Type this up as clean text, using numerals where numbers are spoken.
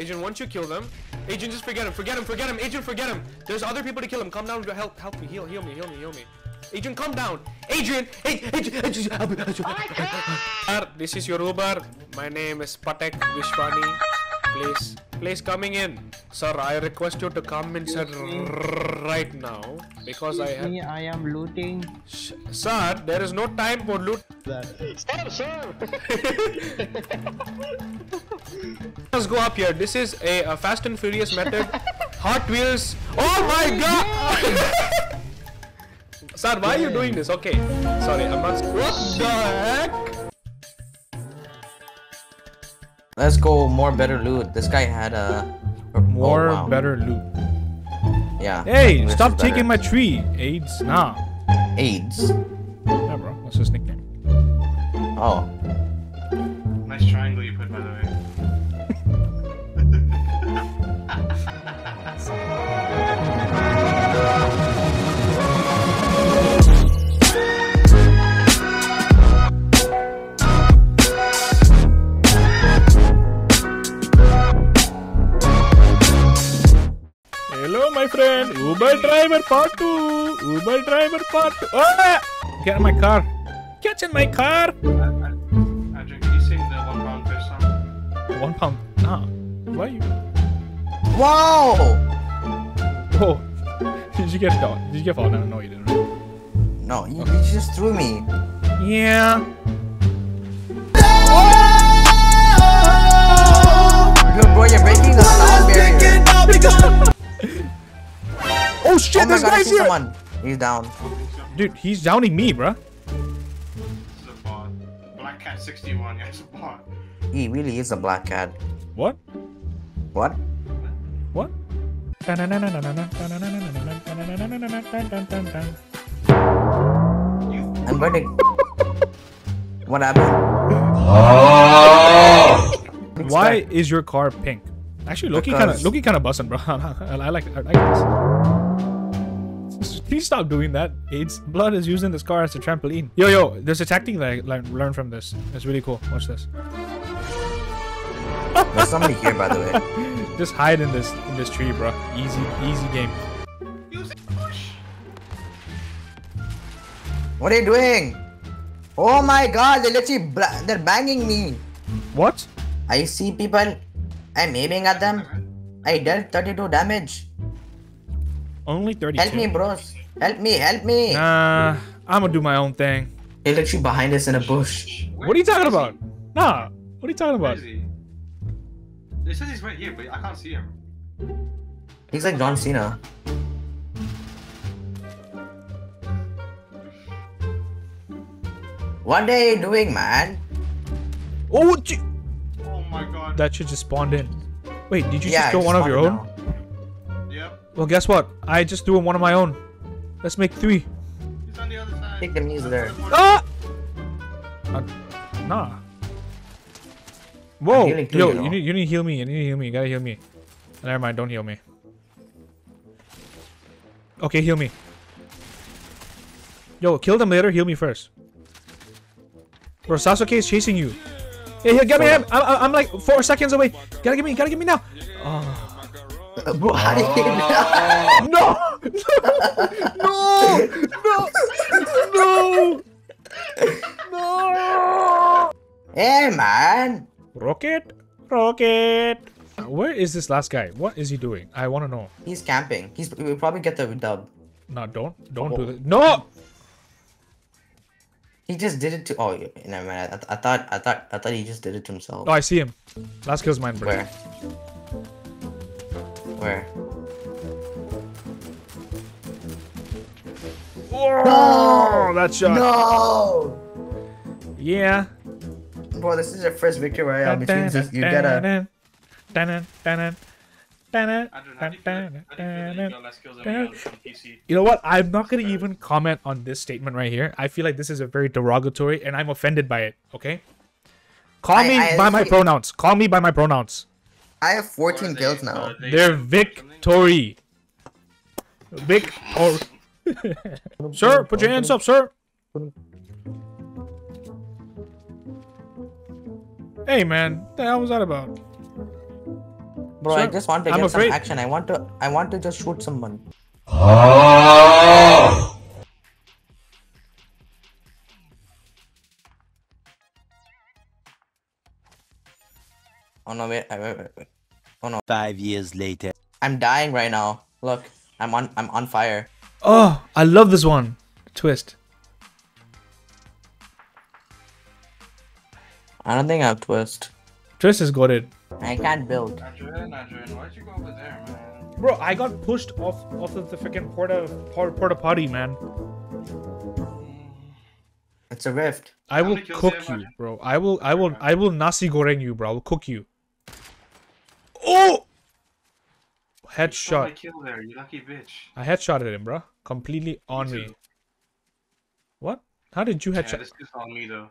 Adrian, once you kill them, Adrian, just forget him. Adrian, forget him. There's other people to kill him. Calm down. Help me. Heal me. Adrian, calm down. Adrian. This is your Uber. My name is Patek Vishwani. Please coming in. Sir, I request you to come inside right now. Because I am looting. Sir, there is no time for loot. Sir. Let's go up here. This is a fast and furious method. Hot Wheels. Oh my god! Sir, why are you doing this? Okay. Sorry, I must. What the heck? Let's go more better loot. This guy had a... More better loot. Yeah. Hey, stop taking my tree. AIDS? Nah. AIDS? Yeah, bro. What's his nickname? Oh. Nice triangle you put, by the way. My friend, Uber driver part 2. Oh! Get in my car. Get in my car. Adrian, can you sing the 1 pound fish song? 1 pound? Nah. Why you? Wow! Oh. Did you get caught? Did you get caught? No, you didn't. No, you just threw me. Yeah. Oh! Dude, bro, you're breaking the sound barrier. Oh shit, this guy's here! Someone. He's down. Dude, he's downing me, bruh. This is a bot. Black Cat 61, yeah, it's a bot. He really is a black cat. What? What? What? I'm burning. What happened? Oh! Why is your car pink? Actually, Loki kind of bussin', bro. I like this. Please stop doing that. AIDS. Blood is used in this car as a trampoline. Yo, there's a tactic that I learned from this. It's really cool. Watch this. There's somebody here, by the way. Just hide in this tree, bro. Easy game. What are you doing? Oh my god, they're literally they're banging me. What? I see people. I'm aiming at them. I dealt 32 damage. Only 32. Help me, bros. Help me. Nah, I'm gonna do my own thing. They literally behind us in a bush. What are you talking about? Nah, what are you talking about? It says he's right here, but I can't see him. He's like John Cena. What are you doing, man? Oh, oh my god. That shit just spawned in. Wait, did you just kill one of your own? Now. Well, guess what? I just threw in one of my own. Let's make 3. He's on the other side. I think the knees there. Ah! Nah. Whoa! Yo, you need to heal me. You gotta heal me. Never mind. Don't heal me. Okay, heal me. Yo, kill them later. Heal me first. Bro, Sasuke is chasing you. Hey, get me! I'm like 4 seconds away. Gotta get me now. Oh. Bro, how did you get No! Hey, man! Rocket! Where is this last guy? What is he doing? I want to know. He's camping. We'll probably get the dub. No, don't do that. No! He just did it to. Oh, never mind. I thought he just did it to himself. Oh, I see him. Last kill's mine, bro. Where? Whoa! No! That shot! No! Yeah. Bro, this is your first victory royale, which means you get a. You know what? I'm not gonna even comment on this statement right here. I feel like this is a very derogatory, and I'm offended by it. Okay. Call me by my pronouns. Call me by my pronouns. I have 14 kills now. They're victory. Sir, put your hands up, sir. Hey, man. What the hell was that about? Bro, sure. I just want to get some action. I want to just shoot someone. Oh. Oh no, wait. Oh no. 5 years later. I'm dying right now. Look, I'm on fire. Oh, I love this one. Twist. I don't think I have twist. Twist has got it. I can't build. Adrian, why'd you go over there, man? Bro, I got pushed off of the freaking porta potty, man. It's a rift. I will cook you, bro. I will nasi goreng you, bro. I will cook you. Oh! Headshot. You kill there, you lucky bitch. I headshotted him, bro. Completely on me. What? How did you headshot? Yeah, this is on me though.